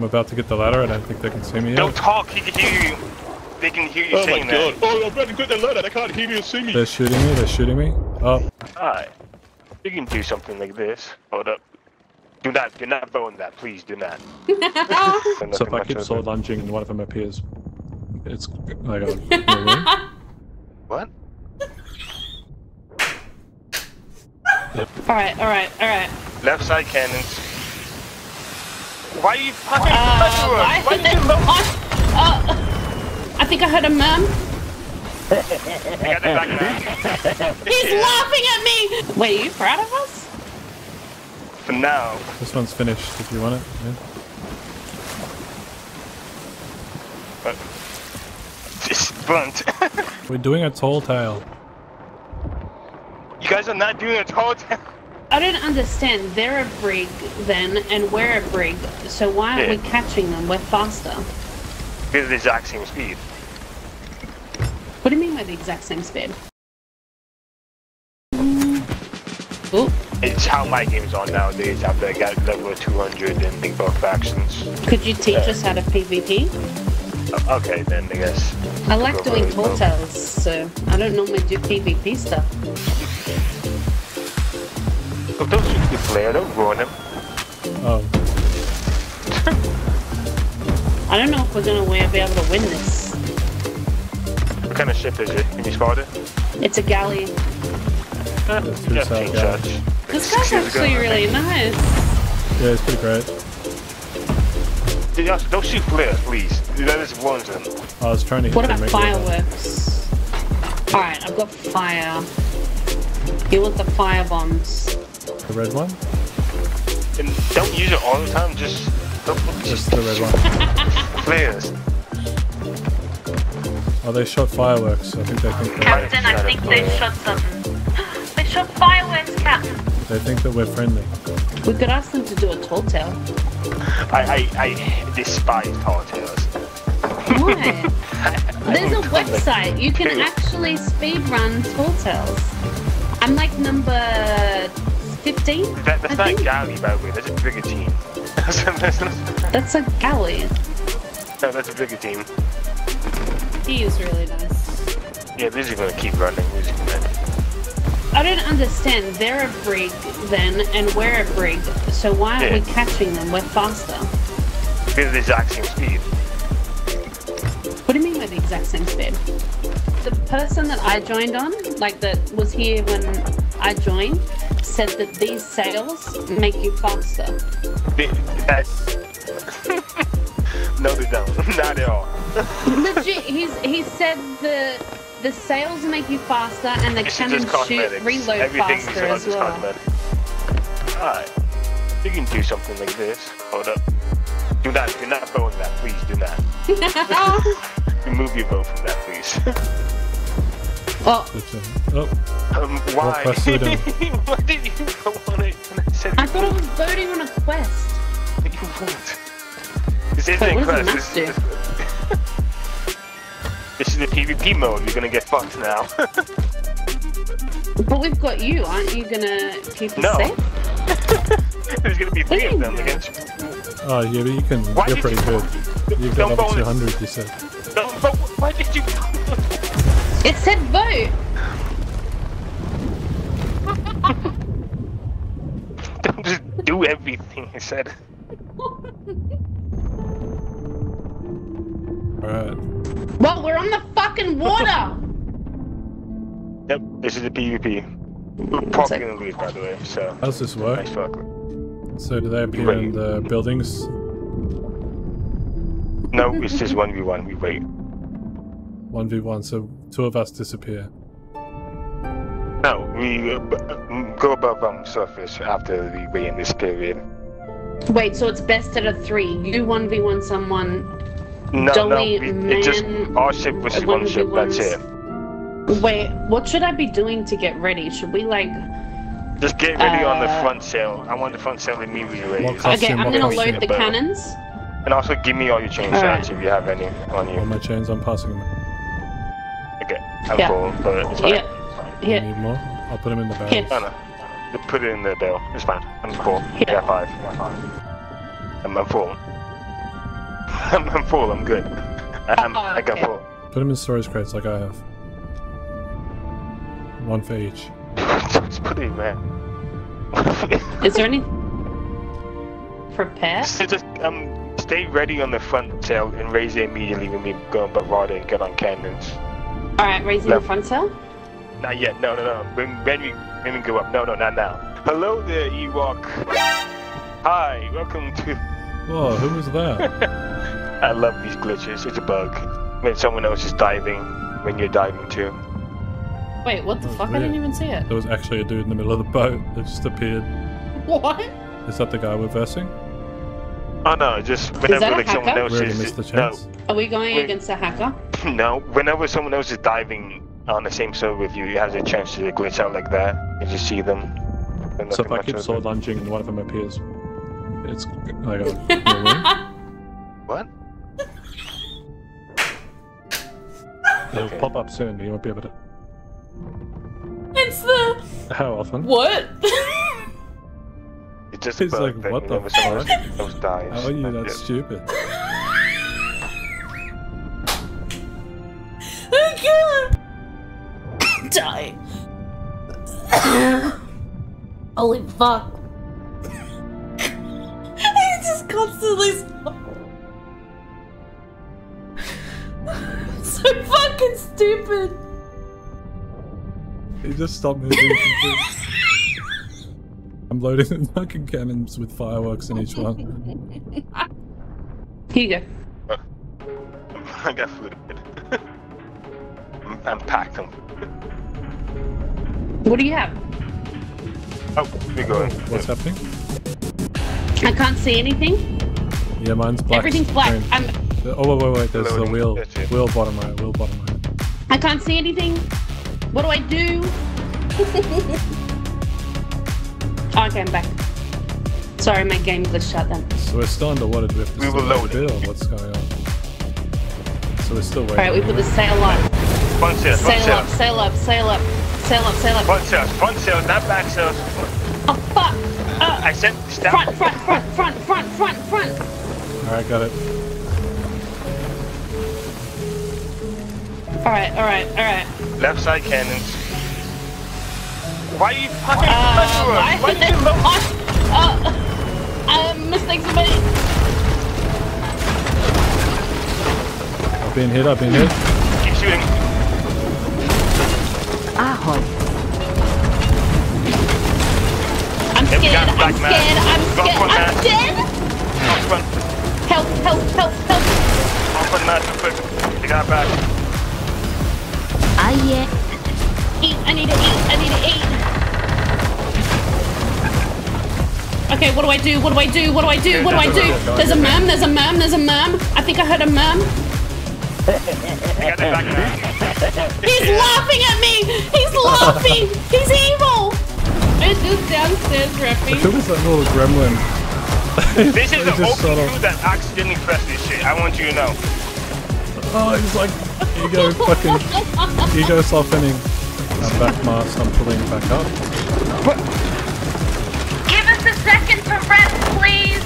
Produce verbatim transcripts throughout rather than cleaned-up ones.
I'm about to get the ladder. I don't think they can see me yet. Don't talk. He can hear you. They can hear you oh saying that. Oh my god. Oh, I'm about to get the ladder. They can't hear me or see me. They're shooting me. They're shooting me. Oh. Alright. You can do something like this. Hold up. Do not, do not bone that, please, do not. So if I keep sword lunging and one of them appears, it's like a... What? Yep. Alright, alright, alright. Left side cannons. Why are you fucking uh, why did you look? Oh, I think I heard a mum. I got the background. He's laughing at me! Wait, are you proud of us? For now. This one's finished if you want it. Yeah. But just blunt. We're doing a tall tale. You guys are not doing a tall tale. I don't understand. They're a brig then, and we're a brig. So why aren't yeah. we catching them? We're faster. Because the exact same speed. What do you mean by the exact same speed? Mm. Oh. It's how my game's on nowadays after I got level two hundred and big buff factions. Could you teach uh, us how to PvP? Uh, okay then, I guess. I like Go doing tall tales, so I don't normally do PvP stuff. Oh, don't shoot the player, don't ruin him. Oh. I don't know if we're going to be able to win this. What kind of ship is it? Can you spot it? It's a galley. Uh, yeah, galley. This guy's actually really nice. Yeah, it's pretty great. Dude, don't shoot flares, please. That is one of them. I was trying to hit What about fireworks? Alright, I've got fire. You want the fire bombs. The red one? And don't use it all the time, just... Don't, just, just the red one. Flares. Oh, they shot fireworks. I think they think Captain, I think they shot something. They shot fireworks, Captain. They think that we're friendly. We could ask them to do a tall tale. I, I, I despise tall tales. Why? There's a website. You can actually speed run tall tales. I'm like number fifteen. That, that's I not think. a galley, by the way. That's a brigantine. That's a galley. No, that's a brigantine. He is really nice. Yeah, these are going to keep running. I don't understand. They're a brig then, and we're a brig. So why aren't yeah. we catching them? We're faster. Because of the exact same speed. What do you mean by the exact same speed? The person that I joined on, like that was here when I joined, said that these sails make you faster. No, they don't. Not at all. Legit, he's, he said the... The sails make you faster, and the cannons shoot reload Everything faster as well. Alright, you can do something like this. Hold up. Do not, do not bow on that, please, do not. Remove your bow from that, please. Oh. oh. Um, why? Why did you go on it? I, said I thought I was voting on a quest. You won't. This isn't a quest, this is a quest. This is the PvP mode, you're gonna get fucked now. But we've got you, aren't you gonna keep us no. safe? There's gonna be three of them know. against you. Oh yeah, but you can, why you're pretty you good. You've got up to two hundred, you said. No, but why did you... It said vote! Don't just do everything you said. Alright. Well, we're on the fucking water! Yep, this is the PvP. We're probably gonna leave, by the way, so... How's this work? Nice fuck. So do they appear in the buildings? No, it's just one v one, we wait. one v one, so two of us disappear. No, we uh, go above on surface after we wait in this period. Wait, so it's best at a three. You one v one someone... No, Dolly, no, we, it just, our ship was one, one ship, that's it. Wait, what should I be doing to get ready? Should we, like... Just get ready uh, on the front sail. I want the front sail immediately ready. Okay, I'm gonna load the cannons. And also give me all your chain stats right. if you have any on you. All my chains, I'm passing them. Okay, I'm yeah. full, but it's fine. Yeah. It's fine. Yeah. Need more? I'll put them in the barrel. Yeah. No, no. Put it in the barrel, it's fine. I'm full. Yeah. I got five. I'm full. I'm, I'm full, I'm good. I'm, oh, okay. I got full. Put them in storage crates like I have. One for each. Just put it in there. Is there any... prepare? So just, um, stay ready on the front tail and raise it immediately when we go on Bavrada and get on cannons. Alright, raising no. the front tail? Not yet, no, no, no. When, when, we, when we go up, no, no, not now. Hello there, Ewok. Hi, welcome to... Whoa, who was that? I love these glitches, it's a bug. When someone else is diving, when you're diving too. Wait, what the fuck? Weird. I didn't even see it. There was actually a dude in the middle of the boat that just appeared. What? Is that the guy we're versing? Oh no, just whenever like someone else really is... The chance. No. Are we going We're, against a hacker? No, whenever someone else is diving on the same server with you, you have a chance to glitch out like that. And you see them. So if I keep sword lunging and one of them appears, it's like a... What? It'll okay. pop up soon, but you won't be able to... It's the... How often? What? It's just it's like, what the fuck? How are you that stupid? I can't! Die. Holy fuck. It's just constantly... So fucking stupid. He just stopped moving. I'm loading the fucking cannons with fireworks in each one. Here you go. Oh, I got food. I'm, I'm packed on food. What do you have? Oh, we're going. What's yeah. happening? I can't see anything. Yeah, mine's black. Everything's black. Green. I'm... Oh, wait, wait, wait. There's the wheel. Wheel bottom right. Wheel bottom right. I can't see anything. What do I do? Oh, okay, I'm back. Sorry, my game glitched out then. So we're still underwater. Do we have to we load bill? What's going on? So we're still waiting. Alright, we put the sail up. Front sail, front sail. Sail up, sail up, sail up, sail up. Front sails, front sails, not back sails. Oh, fuck! Uh, I said stop. Front, front, front, front, front, front, front. Alright, got it. Alright, alright, alright. Left side cannons. Why are you fucking uh, why, why did you look? Uh, I'm missing somebody. I've been hit, I've been hit. Keep shooting. Ahoy. I'm scared, I'm scared, I'm scared, I'm scared, I'm scared. Help, help, help, help. Off on that, quick. You got back. Ah, yeah. Eat, I need to eat, I need to eat. Okay, what do I do, what do I do, what do I do, what do I do? There's a mum, there's a mum, there's a mum. I think I heard a mum. He's laughing at me! He's laughing! He's evil! It's just downstairs, Reffy. Who was that little gremlin? This is the open crew that accidentally pressed this shit, I want you to know. Oh, he's like ego fucking ego softening. I'm back masked, I'm pulling back up. What? Give us a second to rest, please!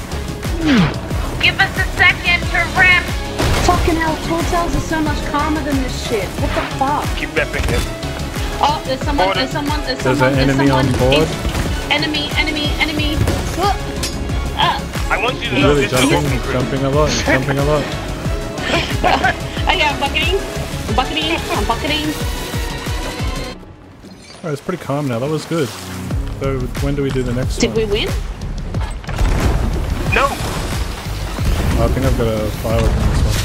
Give us a second to rest! Fucking hell, tall tales are so much calmer than this shit. What the fuck? Keep repping him. Oh, there's someone, Order. there's someone, there's someone, there's an enemy someone. on board. It's enemy, enemy, enemy. Uh, I want you to know really this jumping, is jumping a lot, jumping a lot. I got bucketing, bucketing, I'm bucketing. Alright, it's pretty calm now, that was good. So when do we do the next Did one? Did we win? No! I think I've got a firework on this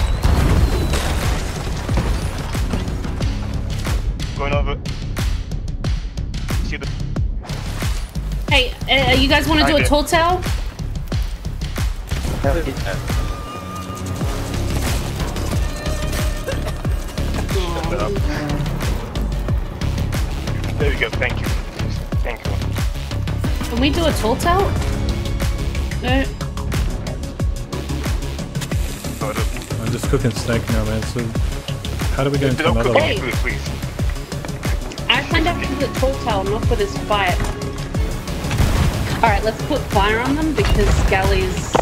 one. Going over. See the... Hey, uh, you guys want to do did. a tall tale? Up. There we go, thank you. Thank you. Can we do a tall tale? No. I'm just cooking snake now, man, so how do we get into don't another one? Food, please. I signed up for the tall tale, not for this fire. Alright, let's put fire on them because Galley's,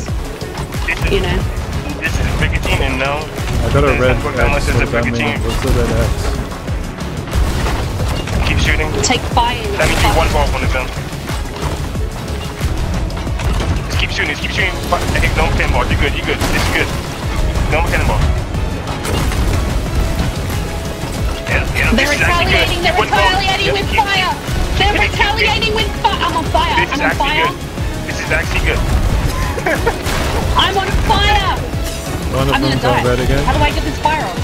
you know. This is a big deal. don't know. I got a red X. Unless there's a Pikachu. What's the red X? Keep shooting. Take fire. That means you one ball one of them. Just keep shooting, just keep shooting. Hey, no pinball, you're good, you're good. This is good. No more cannonball. Yeah, yeah, they're retaliating, they're retaliating with fire! They're retaliating with fire! I'm on fire! I'm on fire! This is actually good. I'm on fire! I'm gonna die. How do I get this fire off?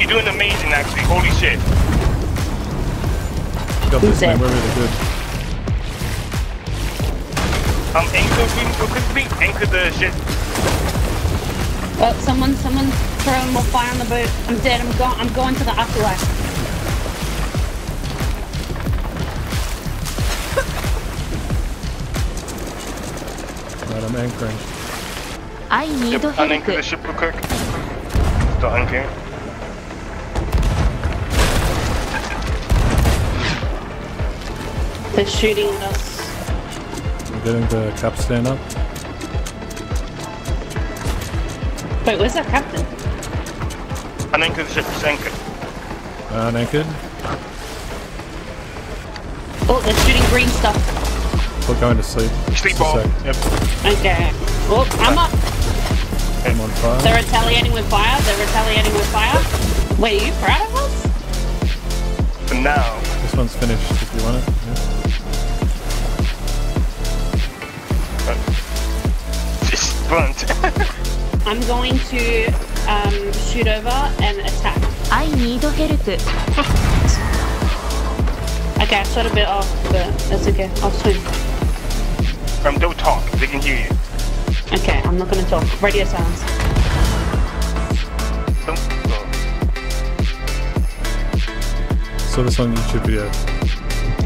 You're doing amazing actually, holy shit. Got this, man, we're really good. Um, anchor real quickly, anchor the ship. Well, someone, someone throwing more fire on the boat. I'm dead, I'm gone, I'm going to the afterlife. Right, I'm anchoring. I need ship, to unanchor the ship real quick. Start anchoring. They're shooting at us. We're getting the capstan up. Wait, where's our captain? Unanchored ship is anchored. Unanchored. Oh, they're shooting green stuff. We're going to sleep. Sleep ball. Yep. Okay. Oh, I'm up. I'm on fire. They're retaliating with fire. They're retaliating with fire. Wait, are you proud of us? For now. This one's finished if you want it. Yeah. Right. Just blunt. I'm going to um, shoot over and attack. I need to get it. Okay, I shot a bit off, but that's okay. I'll swim. Um, don't talk. They can hear you. Okay, I'm not going to talk. Radio silence. Don't talk. So this on YouTube video.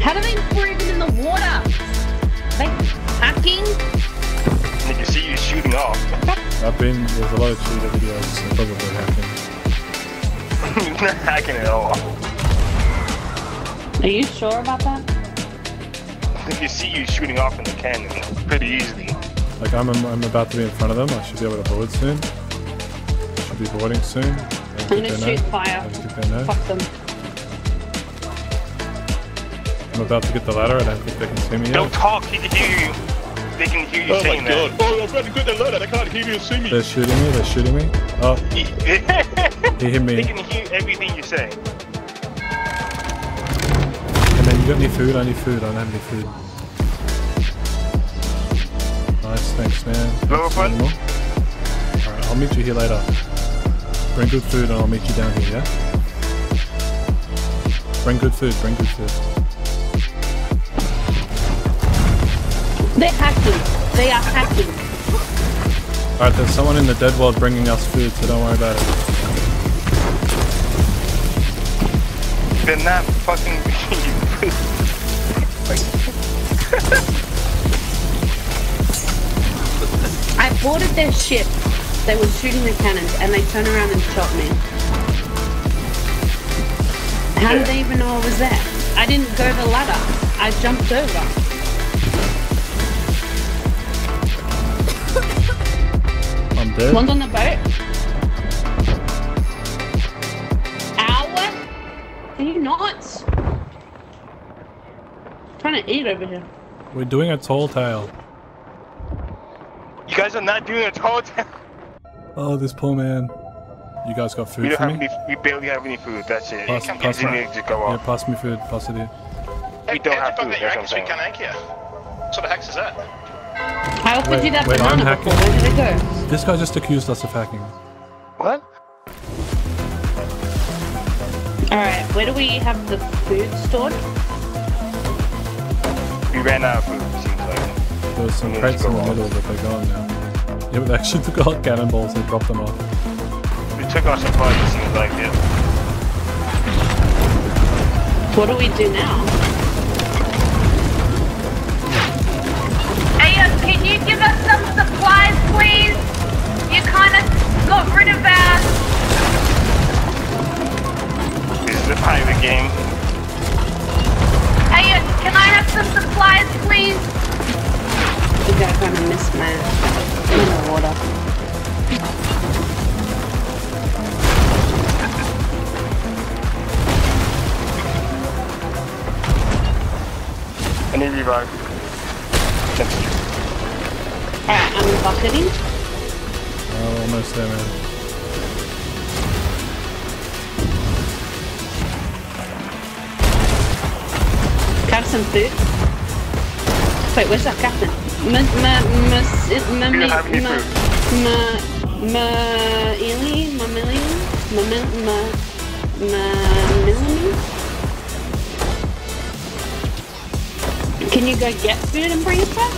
How do they breathe in the water? Are they hacking? I can see you shooting off. I've been, there's a lot of Twitter videos, so probably hacking. It's not hacking at all. Are you sure about that? I think you see you shooting off in the cannon pretty easily. Like, I'm, I'm about to be in front of them, I should be able to board soon. I should be boarding soon. I'm gonna shoot fire. Fuck them. I'm about to get the ladder, I don't think they can see me yet. Don't talk, he can hear you. They can hear you oh saying that. Oh, I'm about to get the ladder. They can't hear you see me. They're shooting me. They're shooting me. Oh. They hit me. They can hear everything you say. And then you got any food? I need food. I don't have any food. Nice. Thanks, man. Lower front. Alright, I'll meet you here later. Bring good food and I'll meet you down here, yeah? Bring good food. Bring good food. They're hacking. They are hacking. Alright, there's someone in the dead world bringing us food, so don't worry about it. They're not fucking bringing you food. I boarded their ship. They were shooting the cannons, and they turned around and shot me. How yeah. did they even know I was there? I didn't go the ladder. I jumped over. Dead. One's on the boat. Ow! Are you not? I'm trying to eat over here. We're doing a tall tale. You guys are not doing a tall tale. Oh, this poor man. You guys got food we don't for have me? Any, we barely have any food, that's it. Pass, it pass, my, to go yeah, pass me food, pass it here. Hey, we don't hey, have food, that's what I'm saying. What sort of hex is that? I also wait, did that wait, banana before, where did it go? This guy just accused us of hacking. What? Alright, where do we have the food stored? We ran out of food, it seems like. There was some crates in the middle, but they're gone now. Yeah, but they actually took out cannonballs and dropped them off. We took our supplies, it seems like, yeah. What do we do now? Can you give us some supplies, please? You kind of got rid of our... This is a pirate game. Hey, can I have some supplies, please? You guys are gonna miss me in the water. right. Uh, I'm bucketing. Oh, almost there, man. Captain food. Wait, where's that captain? Ma, ma, ma, ma, ma, ma, ma, ma, ili, ma, mili, ma, ma, ma, ma, mili. Can you go get food and bring it back?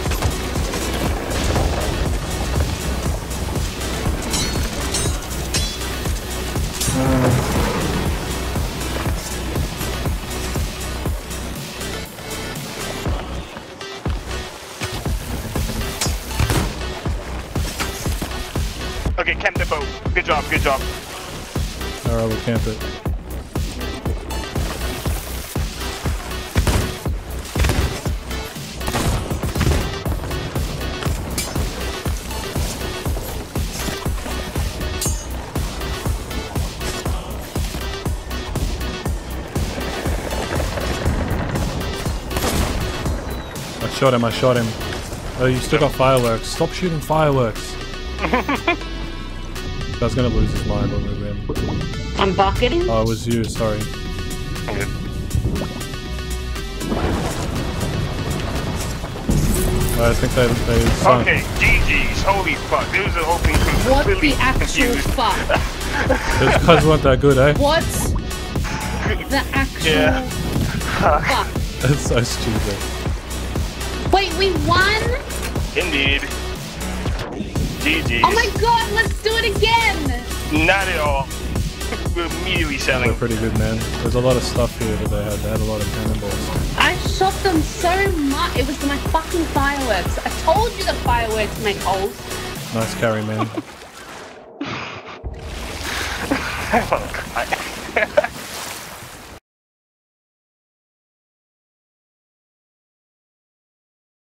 Okay, camp the boat. Good job, good job. Alright, we'll camp it. I shot him, I shot him. Oh, you still got fireworks. Stop shooting fireworks. I was gonna lose his mind on the rim. I'm bucketing? Oh, it was you, sorry. Okay. I think they, they sunk. Okay, G G's, holy fuck. There was a whole thing. What the actual fuck? Those guys weren't that good, eh? What? The actual yeah. fuck. fuck. That's so stupid. Wait, we won? Indeed. G G's. Oh my god, let's do it again! Not at all. We're immediately selling. They're pretty good, man. There's a lot of stuff here that they had. They had a lot of cannonballs. I shot them so much. It was my fucking fireworks. I told you the fireworks make holes. Nice carry, man. Oh, God.